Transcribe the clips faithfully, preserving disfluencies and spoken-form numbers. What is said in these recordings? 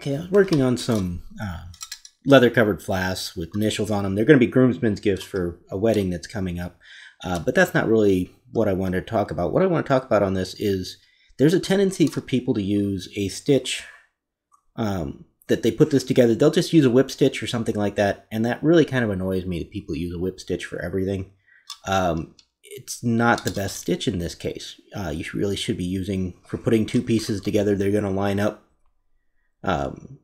Okay, I was working on some uh, leather-covered flasks with initials on them. They're going to be groomsmen's gifts for a wedding that's coming up, uh, but that's not really what I wanted to talk about. What I want to talk about on this is there's a tendency for people to use a stitch um, that they put this together. They'll just use a whip stitch or something like that, and that really kind of annoys me that people use a whip stitch for everything. Um, it's not the best stitch in this case. Uh, you really should be using, for putting two pieces together, they're going to line up um,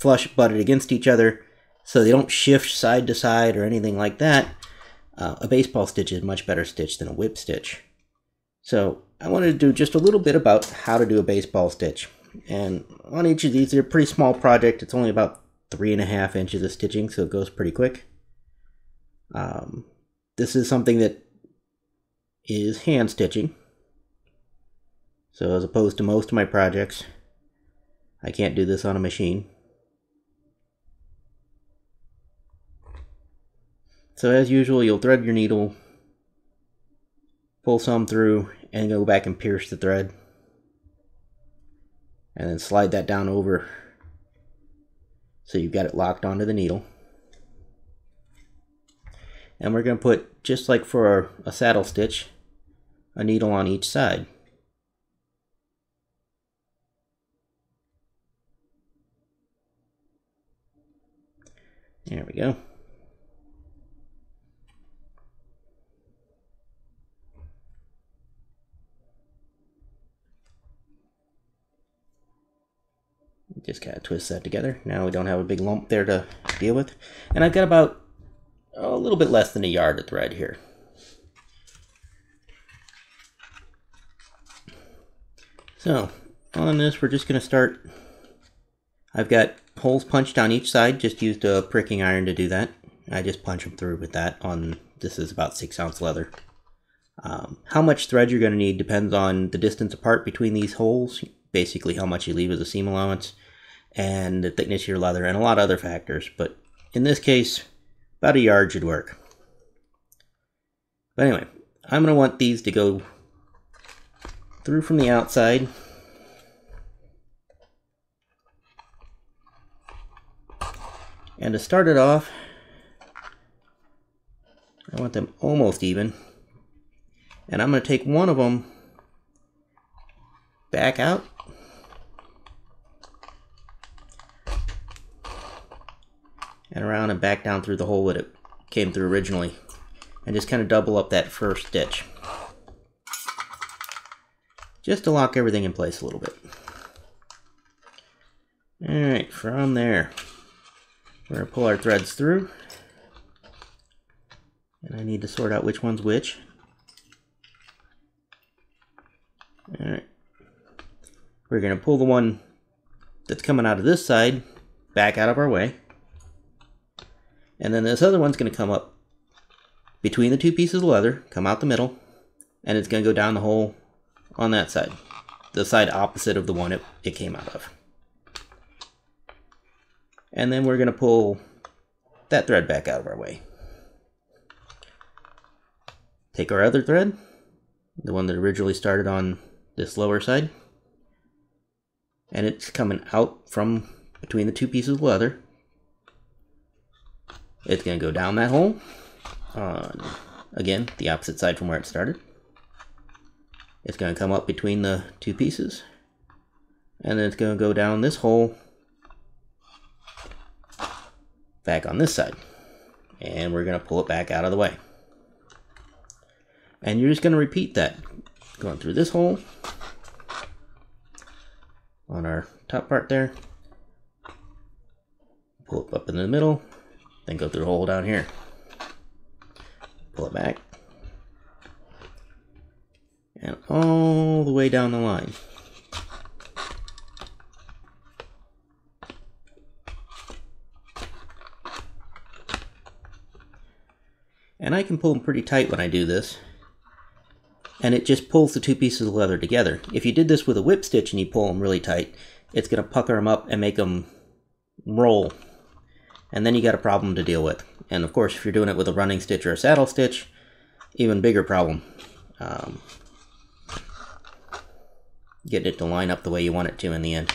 flush butted against each other so they don't shift side to side or anything like that. Uh, a baseball stitch is a much better stitch than a whip stitch. So I wanted to do just a little bit about how to do a baseball stitch. And on each of these, they're a pretty small project. It's only about three and a half inches of stitching, so it goes pretty quick. Um, this is something that is hand stitching. So as opposed to most of my projects, I can't do this on a machine. So as usual, you'll thread your needle, pull some through, and go back and pierce the thread. And then slide that down over so you've got it locked onto the needle. And we're going to put, just like for a saddle stitch, a needle on each side. There we go. Just kind of twist that together. Now we don't have a big lump there to deal with. And I've got about a little bit less than a yard of thread here. So on this, we're just going to start. I've got holes punched on each side. Just used a pricking iron to do that. I just punch them through with that on, this is about six ounce leather. Um, how much thread you're going to need depends on the distance apart between these holes. Basically how much you leave as a seam allowance, and the thickness of your leather, and a lot of other factors, but in this case about a yard should work. But anyway, I'm going to want these to go through from the outside, and to start it off I want them almost even, and I'm going to take one of them back out and around and back down through the hole that it came through originally, and just kind of double up that first stitch just to lock everything in place a little bit. Alright, from there we're gonna pull our threads through, and I need to sort out which one's which. Alright, we're going to pull the one that's coming out of this side back out of our way, and then this other one's going to come up between the two pieces of leather, come out the middle, and it's going to go down the hole on that side, the side opposite of the one it, it came out of. And then we're going to pull that thread back out of our way. Take our other thread, the one that originally started on this lower side, and it's coming out from between the two pieces of leather. It's going to go down that hole on, again, the opposite side from where it started. It's going to come up between the two pieces, and then it's going to go down this hole back on this side, and we're going to pull it back out of the way. And you're just going to repeat that, going through this hole on our top part there, pull it up in the middle, then go through the hole down here, pull it back, and all the way down the line. And I can pull them pretty tight when I do this, and it just pulls the two pieces of leather together. If you did this with a whip stitch and you pull them really tight, it's going to pucker them up and make them roll, and then you got a problem to deal with. And of course, if you're doing it with a running stitch or a saddle stitch, even bigger problem. Um, getting it to line up the way you want it to in the end.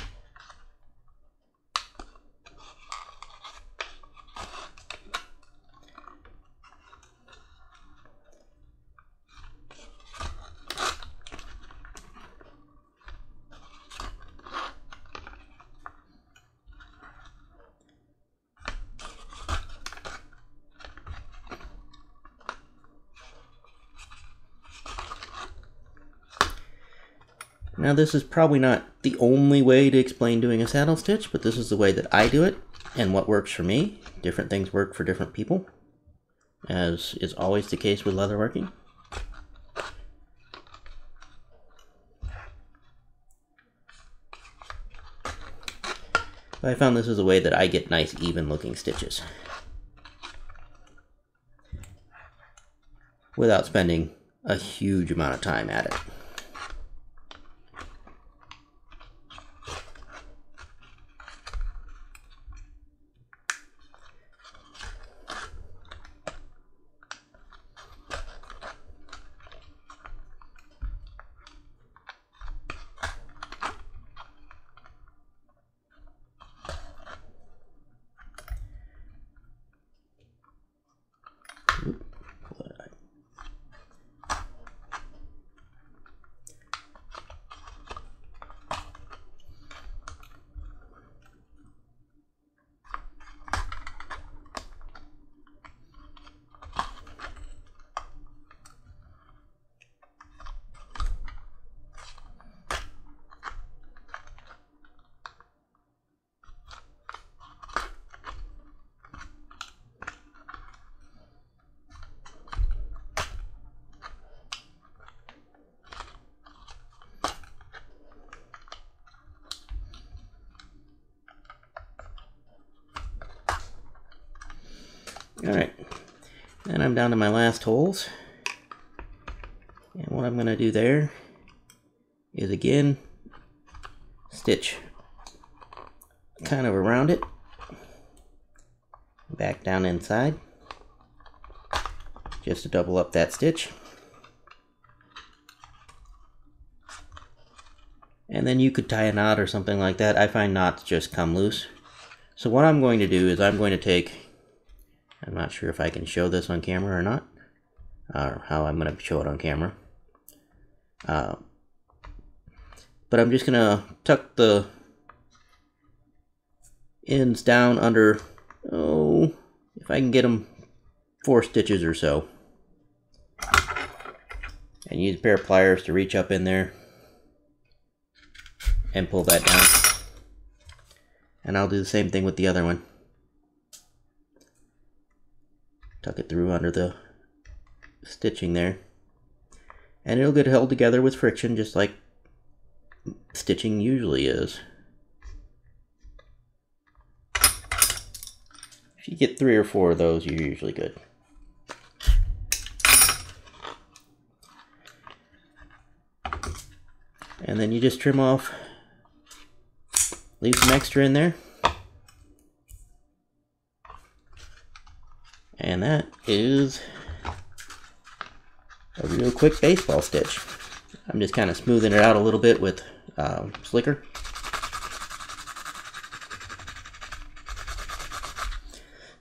Now this is probably not the only way to explain doing a saddle stitch, but this is the way that I do it and what works for me. Different things work for different people, as is always the case with leatherworking. But I found this is a way that I get nice even looking stitches without spending a huge amount of time at it. Alright, and I'm down to my last holes, and what I'm going to do there is again stitch kind of around it, back down inside, just to double up that stitch, and then you could tie a knot or something like that. I find knots just come loose, so what I'm going to do is I'm going to take, I'm not sure if I can show this on camera or not, or how I'm going to show it on camera. Uh, but I'm just going to tuck the ends down under, oh, if I can get them, four stitches or so. And use a pair of pliers to reach up in there and pull that down. And I'll do the same thing with the other one. Tuck it through under the stitching there, and it'll get held together with friction just like stitching usually is. If you get three or four of those, you're usually good. And then you just trim off, leave some extra in there. And that is a real quick baseball stitch. I'm just kind of smoothing it out a little bit with uh, slicker.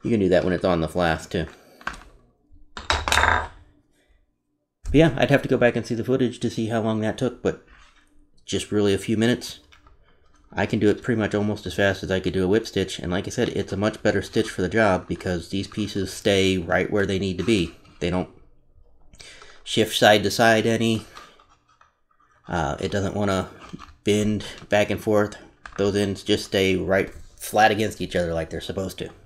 You can do that when it's on the flask too. But yeah, I'd have to go back and see the footage to see how long that took, but just really a few minutes. I can do it pretty much almost as fast as I could do a whip stitch, and like I said, it's a much better stitch for the job because these pieces stay right where they need to be. They don't shift side to side any. Uh, it doesn't want to bend back and forth. Those ends just stay right flat against each other like they're supposed to.